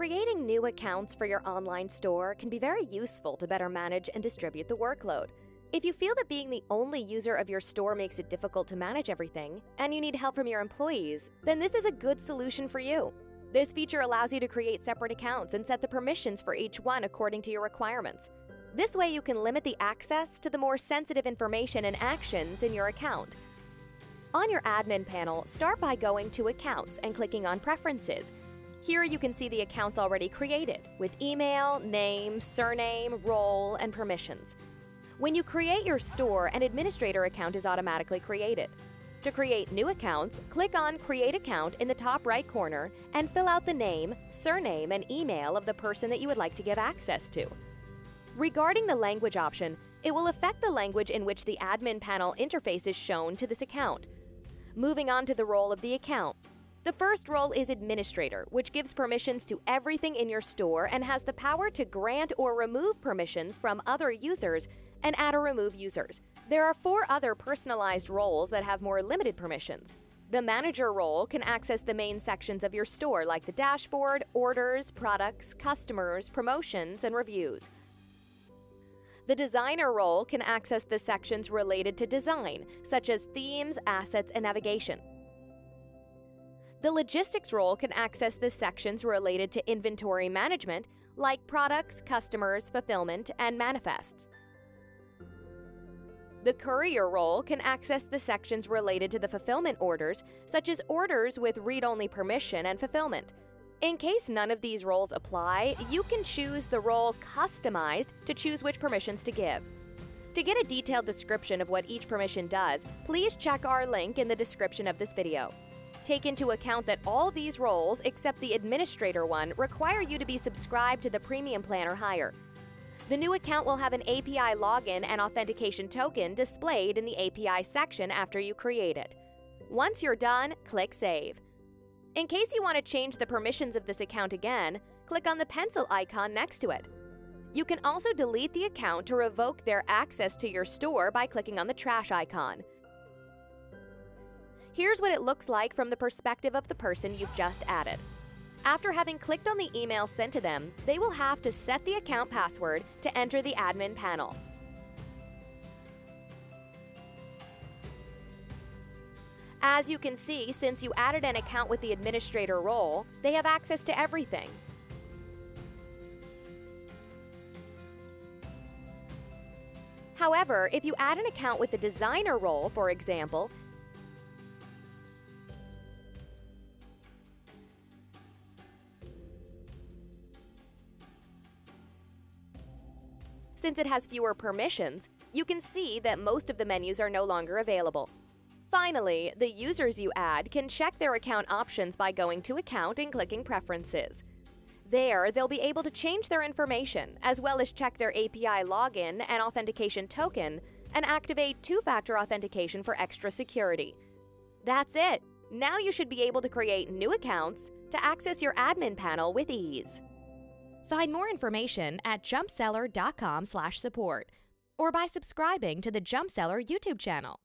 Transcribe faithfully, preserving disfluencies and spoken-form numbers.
Creating new accounts for your online store can be very useful to better manage and distribute the workload. If you feel that being the only user of your store makes it difficult to manage everything, and you need help from your employees, then this is a good solution for you. This feature allows you to create separate accounts and set the permissions for each one according to your requirements. This way you can limit the access to the more sensitive information and actions in your account. On your admin panel, start by going to Accounts and clicking on Preferences. Here you can see the accounts already created, with email, name, surname, role, and permissions. When you create your store, an administrator account is automatically created. To create new accounts, click on Create Account in the top right corner and fill out the name, surname, and email of the person that you would like to give access to. Regarding the language option, it will affect the language in which the admin panel interface is shown to this account. Moving on to the role of the account. The first role is Administrator, which gives permissions to everything in your store and has the power to grant or remove permissions from other users and add or remove users. There are four other personalized roles that have more limited permissions. The Manager role can access the main sections of your store like the dashboard, orders, products, customers, promotions, and reviews. The Designer role can access the sections related to design, such as themes, assets, and navigation. The Logistics role can access the sections related to inventory management, like products, customers, fulfillment, and manifests. The Courier role can access the sections related to the fulfillment orders, such as orders with read-only permission and fulfillment. In case none of these roles apply, you can choose the role Customized to choose which permissions to give. To get a detailed description of what each permission does, please check our link in the description of this video. Take into account that all these roles, except the administrator one, require you to be subscribed to the premium plan or higher. The new account will have an A P I login and authentication token displayed in the A P I section after you create it. Once you're done, click Save. In case you want to change the permissions of this account again, click on the pencil icon next to it. You can also delete the account to revoke their access to your store by clicking on the trash icon. Here's what it looks like from the perspective of the person you've just added. After having clicked on the email sent to them, they will have to set the account password to enter the admin panel. As you can see, since you added an account with the administrator role, they have access to everything. However, if you add an account with the designer role, for example, since it has fewer permissions, you can see that most of the menus are no longer available. Finally, the users you add can check their account options by going to Account and clicking Preferences. There, they'll be able to change their information, as well as check their A P I login and authentication token, and activate two-factor authentication for extra security. That's it! Now you should be able to create new accounts to access your admin panel with ease. Find more information at jumpseller dot com slash support or by subscribing to the Jumpseller YouTube channel.